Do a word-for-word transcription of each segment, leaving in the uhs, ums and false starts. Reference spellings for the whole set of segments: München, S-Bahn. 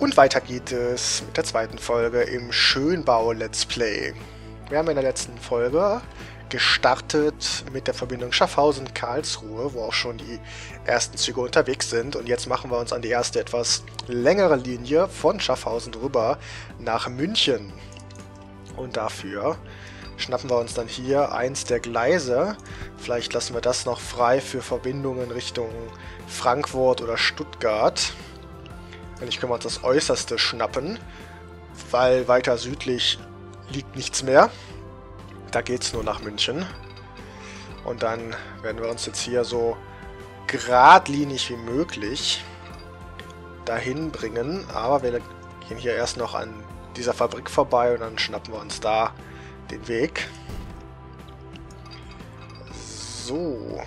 Und weiter geht es mit der zweiten Folge im Schönbau-Let's Play. Wir haben in der letzten Folge gestartet mit der Verbindung Schaffhausen-Karlsruhe, wo auch schon die ersten Züge unterwegs sind. Und jetzt machen wir uns an die erste etwas längere Linie von Schaffhausen rüber nach München. Und dafür schnappen wir uns dann hier eins der Gleise. Vielleicht lassen wir das noch frei für Verbindungen Richtung Frankfurt oder Stuttgart. Eigentlich können wir uns das Äußerste schnappen, weil weiter südlich liegt nichts mehr. Da geht's nur nach München. Und dann werden wir uns jetzt hier so geradlinig wie möglich dahin bringen. Aber wir gehen hier erst noch an dieser Fabrik vorbei und dann schnappen wir uns da den Weg. So.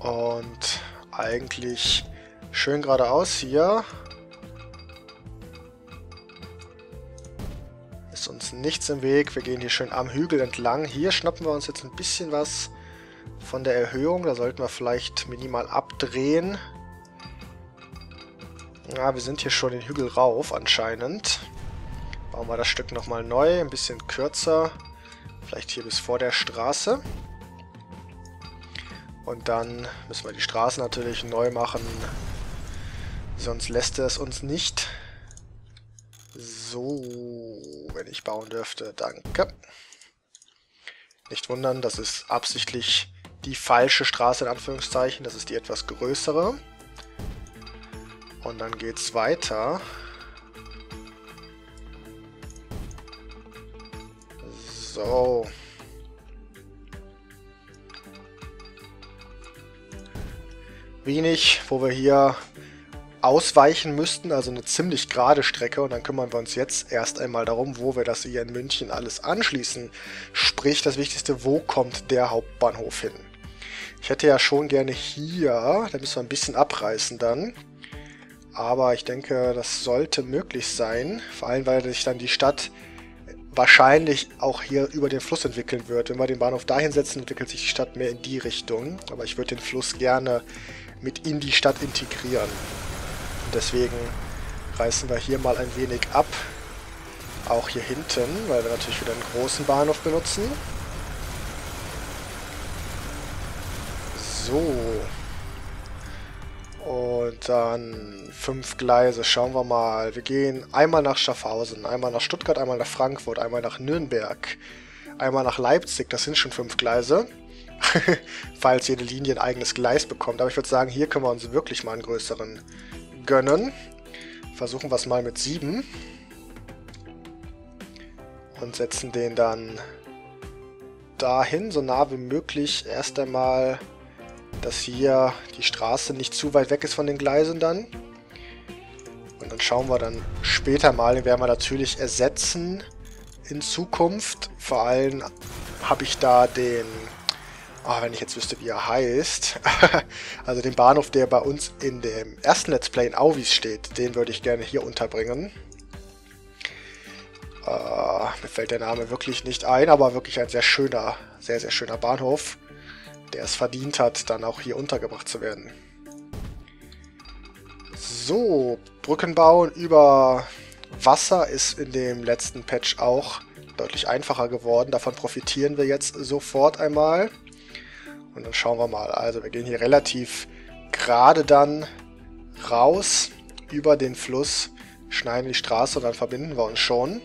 Und eigentlich schön geradeaus hier. Ist uns nichts im Weg. Wir gehen hier schön am Hügel entlang. Hier schnappen wir uns jetzt ein bisschen was von der Erhöhung. Da sollten wir vielleicht minimal abdrehen. Ja, wir sind hier schon den Hügel rauf anscheinend. Bauen wir das Stück nochmal neu. Ein bisschen kürzer. Vielleicht hier bis vor der Straße. Und dann müssen wir die Straße natürlich neu machen, sonst lässt es uns nicht. So, wenn ich bauen dürfte, danke. Nicht wundern, das ist absichtlich die falsche Straße in Anführungszeichen, das ist die etwas größere. Und dann geht's weiter. So. Wenig, wo wir hier ausweichen müssten, also eine ziemlich gerade Strecke, und dann kümmern wir uns jetzt erst einmal darum, wo wir das hier in München alles anschließen. Sprich, das Wichtigste, wo kommt der Hauptbahnhof hin? Ich hätte ja schon gerne hier, da müssen wir ein bisschen abreißen dann, aber ich denke, das sollte möglich sein, vor allem, weil sich dann die Stadt wahrscheinlich auch hier über den Fluss entwickeln wird. Wenn wir den Bahnhof dahin setzen, entwickelt sich die Stadt mehr in die Richtung, aber ich würde den Fluss gerne mit in die Stadt integrieren. Und deswegen reißen wir hier mal ein wenig ab, auch hier hinten, weil wir natürlich wieder einen großen Bahnhof benutzen. So. Und dann fünf Gleise, schauen wir mal. Wir gehen einmal nach Schaffhausen, einmal nach Stuttgart, einmal nach Frankfurt, einmal nach Nürnberg, einmal nach Leipzig, das sind schon fünf Gleise. Falls jede Linie ein eigenes Gleis bekommt. Aber ich würde sagen, hier können wir uns wirklich mal einen größeren gönnen. Versuchen wir es mal mit sieben. Und setzen den dann dahin, so nah wie möglich. Erst einmal, dass hier die Straße nicht zu weit weg ist von den Gleisen dann. Und dann schauen wir dann später mal. Den werden wir natürlich ersetzen in Zukunft. Vor allem habe ich da den... Ah, oh, wenn ich jetzt wüsste, wie er heißt. Also den Bahnhof, der bei uns in dem ersten Let's Play in Auvis steht, den würde ich gerne hier unterbringen. Äh, mir fällt der Name wirklich nicht ein, aber wirklich ein sehr schöner, sehr, sehr schöner Bahnhof, der es verdient hat, dann auch hier untergebracht zu werden. So, Brücken bauen über Wasser ist in dem letzten Patch auch deutlich einfacher geworden. Davon profitieren wir jetzt sofort einmal. Und dann schauen wir mal. Also wir gehen hier relativ gerade dann raus über den Fluss, schneiden die Straße und dann verbinden wir uns schon.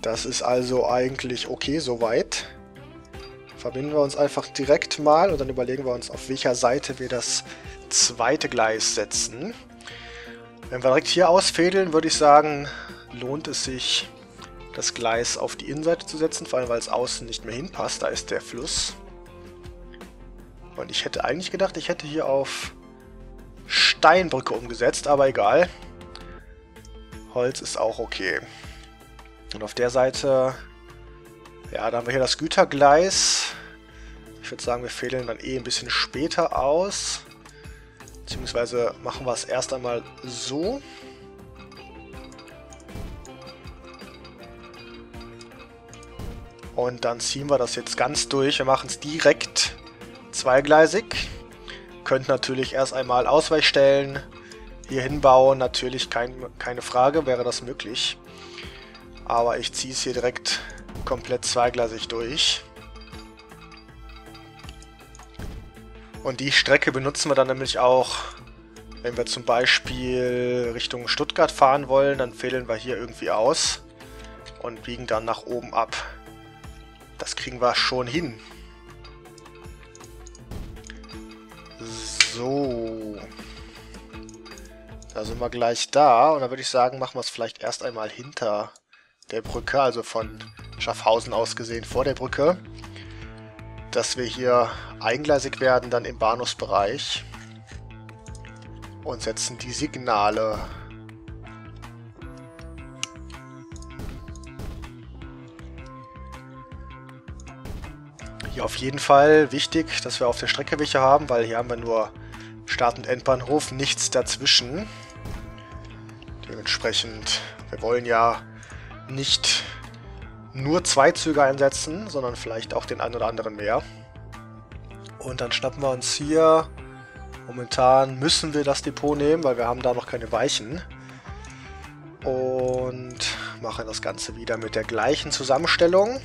Das ist also eigentlich okay soweit. Verbinden wir uns einfach direkt mal und dann überlegen wir uns, auf welcher Seite wir das zweite Gleis setzen. Wenn wir direkt hier ausfädeln, würde ich sagen, lohnt es sich, das Gleis auf die Innenseite zu setzen, vor allem weil es außen nicht mehr hinpasst. Da ist der Fluss. Und ich hätte eigentlich gedacht, ich hätte hier auf Steinbrücke umgesetzt, aber egal. Holz ist auch okay. Und auf der Seite, ja, da haben wir hier das Gütergleis. Ich würde sagen, wir fädeln dann eh ein bisschen später aus. Beziehungsweise machen wir es erst einmal so. Und dann ziehen wir das jetzt ganz durch. Wir machen es direkt zweigleisig. Könnt natürlich erst einmal Ausweichstellen hier hinbauen, natürlich kein, keine Frage, wäre das möglich. Aber ich ziehe es hier direkt komplett zweigleisig durch. Und die Strecke benutzen wir dann nämlich auch, wenn wir zum Beispiel Richtung Stuttgart fahren wollen, dann fädeln wir hier irgendwie aus und biegen dann nach oben ab. Das kriegen wir schon hin. So. Da sind wir gleich da und dann würde ich sagen, machen wir es vielleicht erst einmal hinter der Brücke, also von Schaffhausen aus gesehen vor der Brücke, dass wir hier eingleisig werden, dann im Bahnhofsbereich und setzen die Signale. Hier auf jeden Fall wichtig, dass wir auf der Strecke welche haben, weil hier haben wir nur Start- und Endbahnhof, nichts dazwischen. Dementsprechend, wir wollen ja nicht nur zwei Züge einsetzen, sondern vielleicht auch den einen oder anderen mehr. Und dann schnappen wir uns hier, momentan müssen wir das Depot nehmen, weil wir haben da noch keine Weichen. Und machen das Ganze wieder mit der gleichen Zusammenstellung.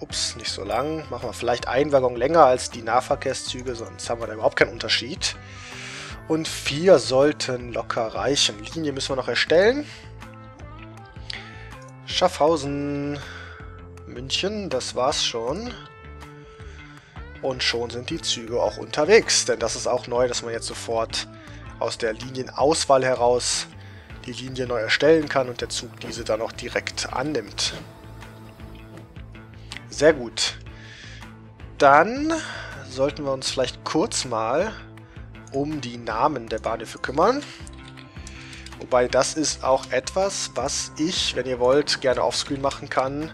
Ups, nicht so lang. Machen wir vielleicht einen Waggon länger als die Nahverkehrszüge, sonst haben wir da überhaupt keinen Unterschied. Und vier sollten locker reichen. Linie müssen wir noch erstellen. Schaffhausen, München, das war's schon. Und schon sind die Züge auch unterwegs, denn das ist auch neu, dass man jetzt sofort aus der Linienauswahl heraus die Linie neu erstellen kann und der Zug diese dann auch direkt annimmt. Sehr gut. Dann sollten wir uns vielleicht kurz mal um die Namen der Bahnhöfe kümmern. Wobei das ist auch etwas, was ich, wenn ihr wollt, gerne offscreen machen kann.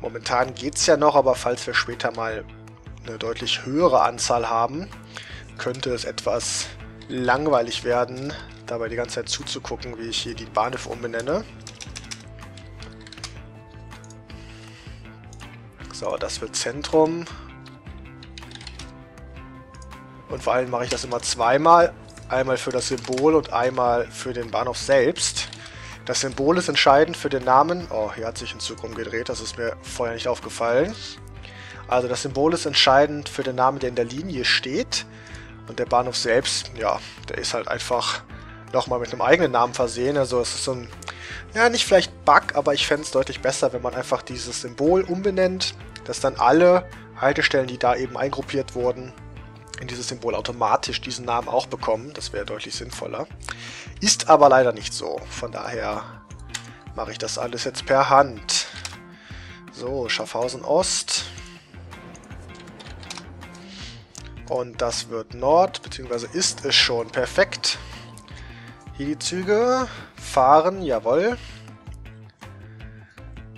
Momentan geht es ja noch, aber falls wir später mal eine deutlich höhere Anzahl haben, könnte es etwas langweilig werden, dabei die ganze Zeit zuzugucken, wie ich hier die Bahnhöfe umbenenne. So, das wird Zentrum. Und vor allem mache ich das immer zweimal. Einmal für das Symbol und einmal für den Bahnhof selbst. Das Symbol ist entscheidend für den Namen. Oh, hier hat sich ein Zug rumgedreht, das ist mir vorher nicht aufgefallen. Also das Symbol ist entscheidend für den Namen, der in der Linie steht. Und der Bahnhof selbst, ja, der ist halt einfach nochmal mit einem eigenen Namen versehen. Also es ist so ein, ja, nicht vielleicht Bug, aber ich fände es deutlich besser, wenn man einfach dieses Symbol umbenennt, dass dann alle Haltestellen, die da eben eingruppiert wurden, in dieses Symbol automatisch diesen Namen auch bekommen. Das wäre deutlich sinnvoller. Ist aber leider nicht so. Von daher mache ich das alles jetzt per Hand. So, Schaffhausen Ost. Und das wird Nord, beziehungsweise ist es schon. Perfekt. Hier die Züge fahren, jawohl.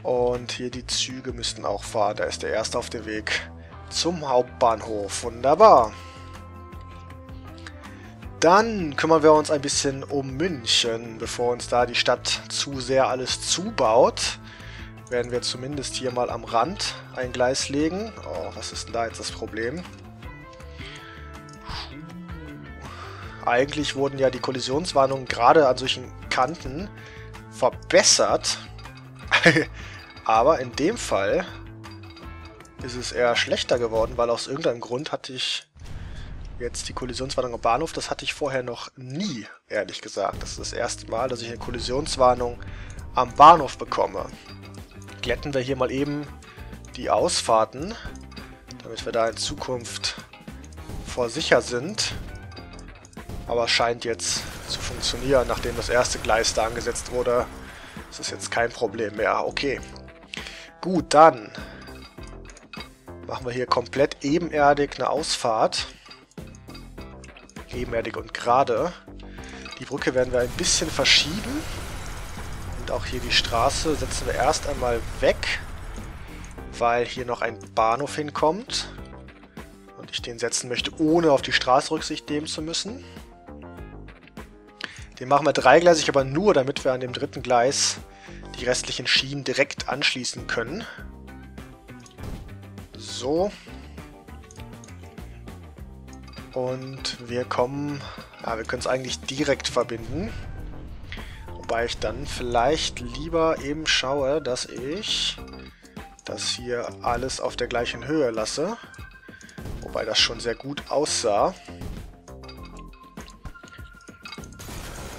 Und hier die Züge müssten auch fahren. Da ist der erste auf dem Weg zum Hauptbahnhof. Wunderbar. Dann kümmern wir uns ein bisschen um München. Bevor uns da die Stadt zu sehr alles zubaut, werden wir zumindest hier mal am Rand ein Gleis legen. Oh, was ist denn da jetzt das Problem? Eigentlich wurden ja die Kollisionswarnungen gerade an solchen Kanten verbessert. Aber in dem Fall ist es eher schlechter geworden, weil aus irgendeinem Grund hatte ich jetzt die Kollisionswarnung am Bahnhof. Das hatte ich vorher noch nie, ehrlich gesagt. Das ist das erste Mal, dass ich eine Kollisionswarnung am Bahnhof bekomme. Glätten wir hier mal eben die Ausfahrten, damit wir da in Zukunft vor sicher sind. Aber es scheint jetzt zu funktionieren, nachdem das erste Gleis da angesetzt wurde. Das ist jetzt kein Problem mehr. Okay. Gut, dann machen wir hier komplett ebenerdig eine Ausfahrt. Ebenerdig und gerade. Die Brücke werden wir ein bisschen verschieben. Und auch hier die Straße setzen wir erst einmal weg, weil hier noch ein Bahnhof hinkommt. Und ich den setzen möchte, ohne auf die Straße Rücksicht nehmen zu müssen. Den machen wir dreigleisig, aber nur, damit wir an dem dritten Gleis die restlichen Schienen direkt anschließen können. So. Und wir kommen... Ah, wir können es eigentlich direkt verbinden. Wobei ich dann vielleicht lieber eben schaue, dass ich das hier alles auf der gleichen Höhe lasse. Wobei das schon sehr gut aussah.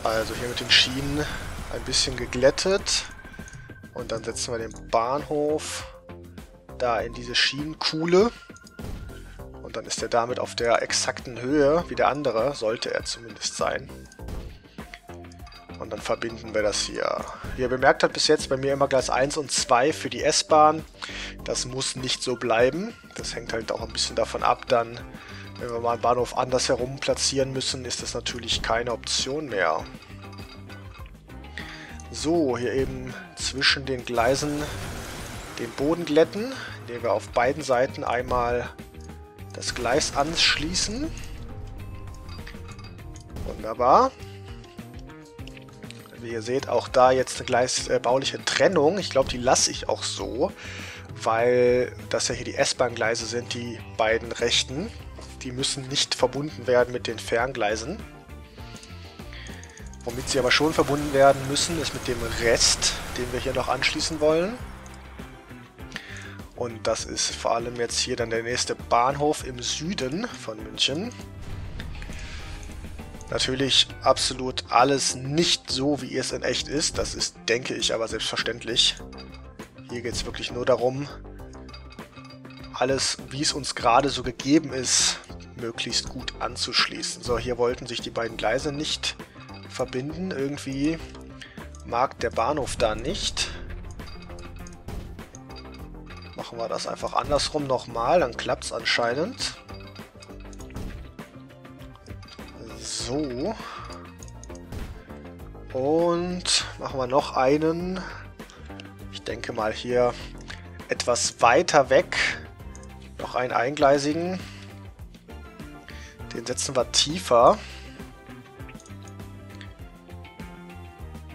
Also hier mit den Schienen ein bisschen geglättet. Und dann setzen wir den Bahnhof da in diese Schienenkuhle. Und dann ist er damit auf der exakten Höhe wie der andere, sollte er zumindest sein. Und dann verbinden wir das hier. Wie ihr bemerkt habt, bis jetzt bei mir immer Gleis eins und zwei für die S-Bahn. Das muss nicht so bleiben. Das hängt halt auch ein bisschen davon ab, dann, wenn wir mal einen Bahnhof andersherum platzieren müssen, ist das natürlich keine Option mehr. So, hier eben zwischen den Gleisen den Boden glätten, indem wir auf beiden Seiten einmal das Gleis anschließen. Wunderbar. Wie ihr seht, auch da jetzt eine gleisbauliche Trennung. Ich glaube, die lasse ich auch so, weil das ja hier die S-Bahn-Gleise sind, die beiden rechten. Die müssen nicht verbunden werden mit den Ferngleisen. Womit sie aber schon verbunden werden müssen, ist mit dem Rest, den wir hier noch anschließen wollen. Und das ist vor allem jetzt hier dann der nächste Bahnhof im Süden von München. Natürlich absolut alles nicht so, wie es in echt ist. Das ist, denke ich, aber selbstverständlich. Hier geht es wirklich nur darum, alles, wie es uns gerade so gegeben ist, möglichst gut anzuschließen. So, hier wollten sich die beiden Gleise nicht verbinden. Irgendwie mag der Bahnhof da nicht. Machen wir das einfach andersrum nochmal, dann klappt es anscheinend. So. Und machen wir noch einen. Ich denke mal hier etwas weiter weg. Noch einen eingleisigen. Den setzen wir tiefer.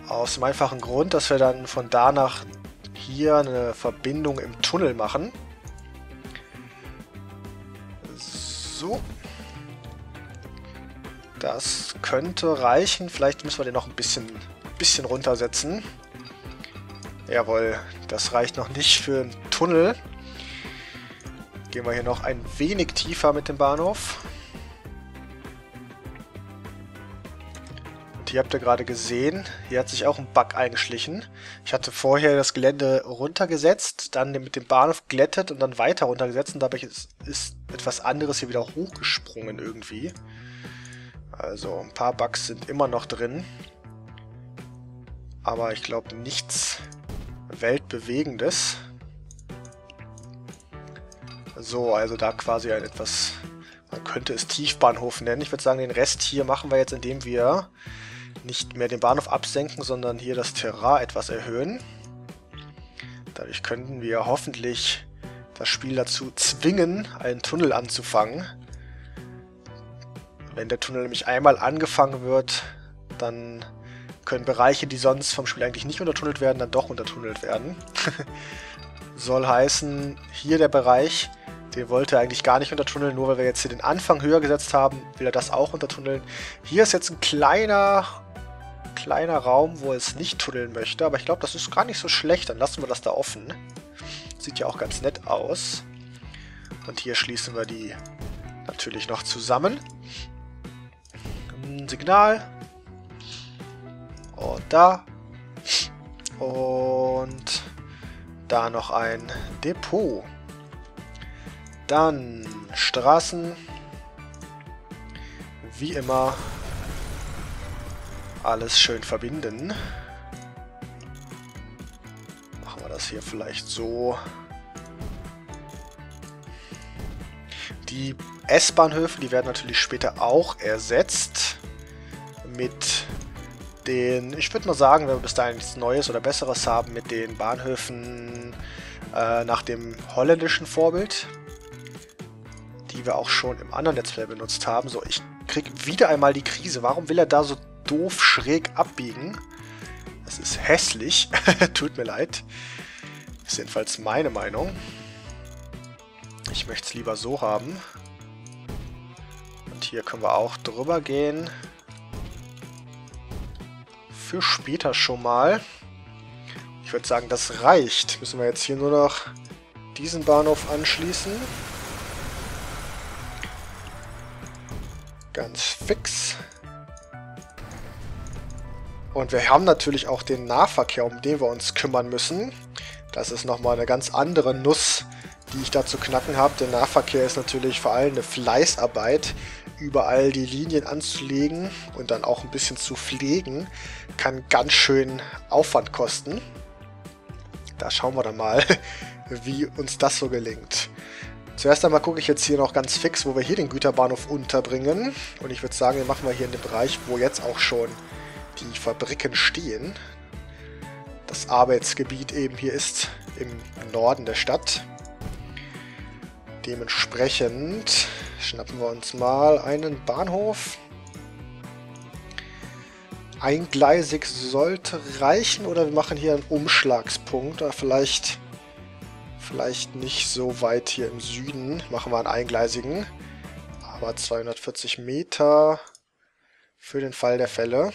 Aus dem einfachen Grund, dass wir dann von da nach hier eine Verbindung im Tunnel machen. So. Das könnte reichen. Vielleicht müssen wir den noch ein bisschen, bisschen runtersetzen. Jawohl, das reicht noch nicht für einen Tunnel. Gehen wir hier noch ein wenig tiefer mit dem Bahnhof. Hier habt ihr gerade gesehen, hier hat sich auch ein Bug eingeschlichen. Ich hatte vorher das Gelände runtergesetzt, dann mit dem Bahnhof glättet und dann weiter runtergesetzt. Und dabei ist, ist etwas anderes hier wieder hochgesprungen irgendwie. Also ein paar Bugs sind immer noch drin. Aber ich glaube nichts Weltbewegendes. So, also da quasi ein etwas... Man könnte es Tiefbahnhof nennen. Ich würde sagen, den Rest hier machen wir jetzt, indem wir... nicht mehr den Bahnhof absenken, sondern hier das Terrain etwas erhöhen. Dadurch könnten wir hoffentlich das Spiel dazu zwingen, einen Tunnel anzufangen. Wenn der Tunnel nämlich einmal angefangen wird, dann können Bereiche, die sonst vom Spiel eigentlich nicht untertunnelt werden, dann doch untertunnelt werden. Soll heißen, hier der Bereich... Den wollte er eigentlich gar nicht untertunneln, nur weil wir jetzt hier den Anfang höher gesetzt haben, will er das auch untertunneln. Hier ist jetzt ein kleiner, kleiner Raum, wo er es nicht tunneln möchte, aber ich glaube, das ist gar nicht so schlecht. Dann lassen wir das da offen. Sieht ja auch ganz nett aus. Und hier schließen wir die natürlich noch zusammen. Ein Signal. Und da. Und da noch ein Depot. Dann Straßen, wie immer, alles schön verbinden. Machen wir das hier vielleicht so. Die S-Bahnhöfe, die werden natürlich später auch ersetzt mit den, ich würde mal sagen, wenn wir bis dahin nichts Neues oder Besseres haben, mit den Bahnhöfen äh, nach dem holländischen Vorbild. Die wir auch schon im anderen Let's Play benutzt haben. So, ich kriege wieder einmal die Krise. Warum will er da so doof schräg abbiegen? Das ist hässlich. Tut mir leid. Ist jedenfalls meine Meinung. Ich möchte es lieber so haben. Und hier können wir auch drüber gehen. Für später schon mal. Ich würde sagen, das reicht. Müssen wir jetzt hier nur noch diesen Bahnhof anschließen. Ganz fix. Und wir haben natürlich auch den Nahverkehr, um den wir uns kümmern müssen. Das ist nochmal eine ganz andere Nuss, die ich da zu knacken habe. Der Nahverkehr ist natürlich vor allem eine Fleißarbeit. Überall die Linien anzulegen und dann auch ein bisschen zu pflegen, kann ganz schön Aufwand kosten. Da schauen wir dann mal, wie uns das so gelingt. Zuerst einmal gucke ich jetzt hier noch ganz fix, wo wir hier den Güterbahnhof unterbringen. Und ich würde sagen, den machen wir hier in dem Bereich, wo jetzt auch schon die Fabriken stehen. Das Arbeitsgebiet eben hier ist im Norden der Stadt. Dementsprechend schnappen wir uns mal einen Bahnhof. Eingleisig sollte reichen, oder wir machen hier einen Umschlagspunkt, oder vielleicht... Vielleicht nicht so weit hier im Süden. Machen wir einen eingleisigen. Aber zweihundertvierzig Meter für den Fall der Fälle.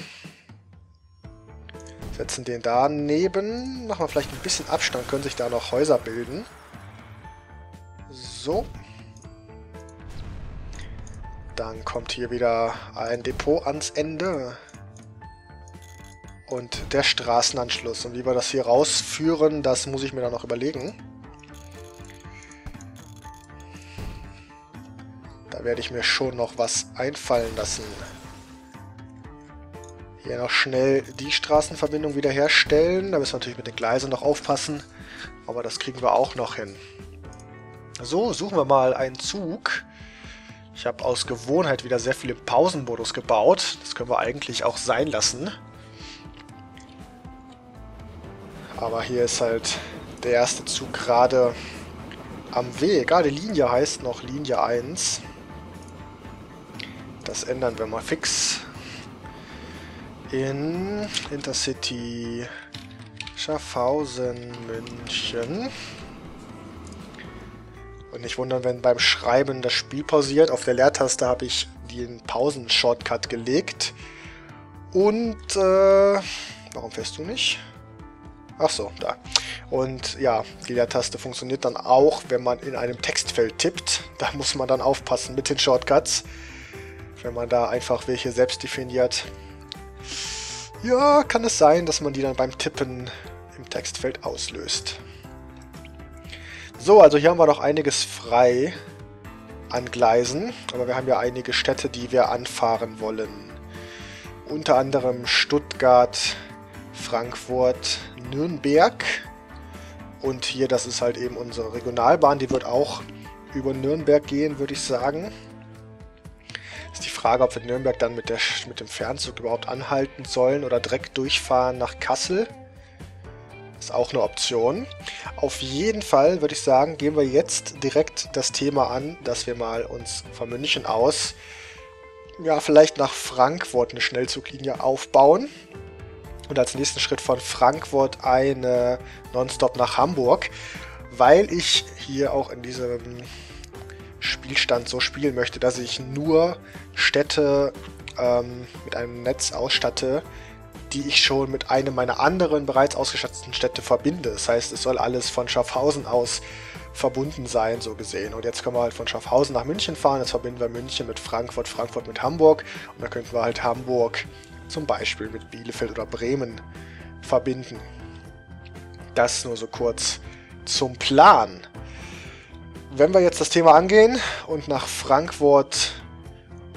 Setzen den daneben. Machen wir vielleicht ein bisschen Abstand. Können sich da noch Häuser bilden. So. Dann kommt hier wieder ein Depot ans Ende. Und der Straßenanschluss. Und wie wir das hier rausführen, das muss ich mir dann noch überlegen. Werde ich mir schon noch was einfallen lassen. Hier noch schnell die Straßenverbindung wiederherstellen. Da müssen wir natürlich mit den Gleisen noch aufpassen. Aber das kriegen wir auch noch hin. So, suchen wir mal einen Zug. Ich habe aus Gewohnheit wieder sehr viel im Pausenmodus gebaut. Das können wir eigentlich auch sein lassen. Aber hier ist halt der erste Zug gerade am Weg. Ah, die Linie heißt noch Linie eins. Das ändern wir mal fix. In Intercity, Schaffhausen, München. Und nicht wundern, wenn beim Schreiben das Spiel pausiert. Auf der Leertaste habe ich den Pausen-Shortcut gelegt. Und, äh, warum fährst du nicht? Ach so, da. Und ja, die Leertaste funktioniert dann auch, wenn man in einem Textfeld tippt. Da muss man dann aufpassen mit den Shortcuts. Wenn man da einfach welche selbst definiert, ja, kann es sein, dass man die dann beim Tippen im Textfeld auslöst. So, also hier haben wir noch einiges frei an Gleisen, aber wir haben ja einige Städte, die wir anfahren wollen. Unter anderem Stuttgart, Frankfurt, Nürnberg und hier, das ist halt eben unsere Regionalbahn, die wird auch über Nürnberg gehen, würde ich sagen. Ist die Frage, ob wir Nürnberg dann mit, der, mit dem Fernzug überhaupt anhalten sollen oder direkt durchfahren nach Kassel. Ist auch eine Option. Auf jeden Fall würde ich sagen, gehen wir jetzt direkt das Thema an, dass wir mal uns von München aus, ja, vielleicht nach Frankfurt eine Schnellzuglinie aufbauen. Und als nächsten Schritt von Frankfurt eine Nonstop nach Hamburg, weil ich hier auch in diesem Spielstand so spielen möchte, dass ich nur Städte ähm, mit einem Netz ausstatte, die ich schon mit einem meiner anderen bereits ausgestatteten Städte verbinde. Das heißt, es soll alles von Schaffhausen aus verbunden sein, so gesehen. Und jetzt können wir halt von Schaffhausen nach München fahren. Jetzt verbinden wir München mit Frankfurt, Frankfurt mit Hamburg. Und dann könnten wir halt Hamburg zum Beispiel mit Bielefeld oder Bremen verbinden. Das nur so kurz zum Plan. Wenn wir jetzt das Thema angehen und nach Frankfurt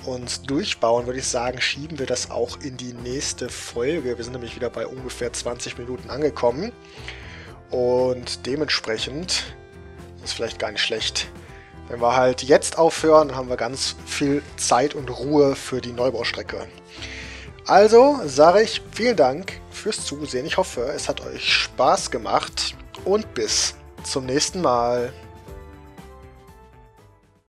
uns durchbauen, würde ich sagen, schieben wir das auch in die nächste Folge. Wir sind nämlich wieder bei ungefähr zwanzig Minuten angekommen. Und dementsprechend, das ist vielleicht gar nicht schlecht, wenn wir halt jetzt aufhören, dann haben wir ganz viel Zeit und Ruhe für die Neubaustrecke. Also sage ich vielen Dank fürs Zusehen. Ich hoffe, es hat euch Spaß gemacht und bis zum nächsten Mal.